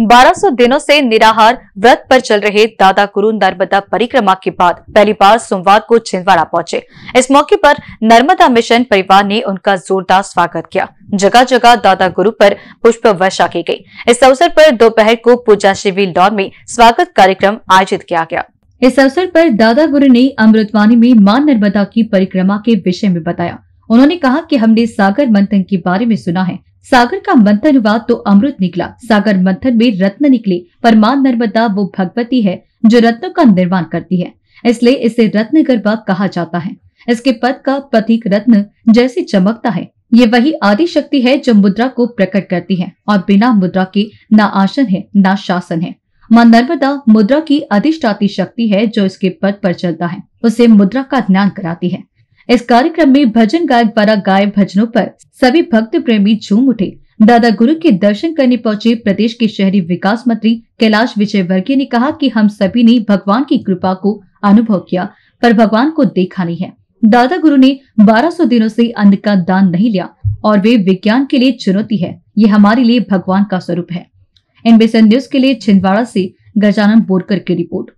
1200 दिनों से निराहार व्रत पर चल रहे दादा गुरु नर्मदा परिक्रमा के बाद पहली बार सोमवार को छिंदवाड़ा पहुंचे। इस मौके पर नर्मदा मिशन परिवार ने उनका जोरदार स्वागत किया। जगह जगह दादा गुरु पर पुष्प वर्षा की गई। इस अवसर पर दोपहर को पूजा शिविर लॉन में स्वागत कार्यक्रम आयोजित किया गया। इस अवसर पर दादा गुरु ने अमृतवाणी में मां नर्मदा की परिक्रमा के विषय में बताया। उन्होंने कहा कि हमने सागर मंथन के बारे में सुना है, सागर का मंथन हुआ तो अमृत निकला, सागर मंथन में रत्न निकले, पर मां नर्मदा वो भगवती है जो रत्नों का निर्माण करती है, इसलिए इसे रत्न गर्भा कहा जाता है। इसके पद का प्रतीक रत्न जैसे चमकता है, ये वही आदि शक्ति है जो मुद्रा को प्रकट करती है और बिना मुद्रा के ना आसन है ना शासन है। मां नर्मदा मुद्रा की अधिष्ठाती शक्ति है जो इसके पद पर चलता है, उसे मुद्रा का ज्ञान कराती है। इस कार्यक्रम में भजन गायक द्वारा गाये भजनों पर सभी भक्त प्रेमी झूम उठे। दादा गुरु के दर्शन करने पहुंचे प्रदेश के शहरी विकास मंत्री कैलाश विजयवर्गीय ने कहा कि हम सभी ने भगवान की कृपा को अनुभव किया पर भगवान को देखा नहीं है। दादा गुरु ने 1200 दिनों से अन्न का दान नहीं लिया और वे विज्ञान के लिए चुनौती है, ये हमारे लिए भगवान का स्वरूप है। INBCN न्यूज के लिए छिंदवाड़ा से गजानन बोरकर की रिपोर्ट।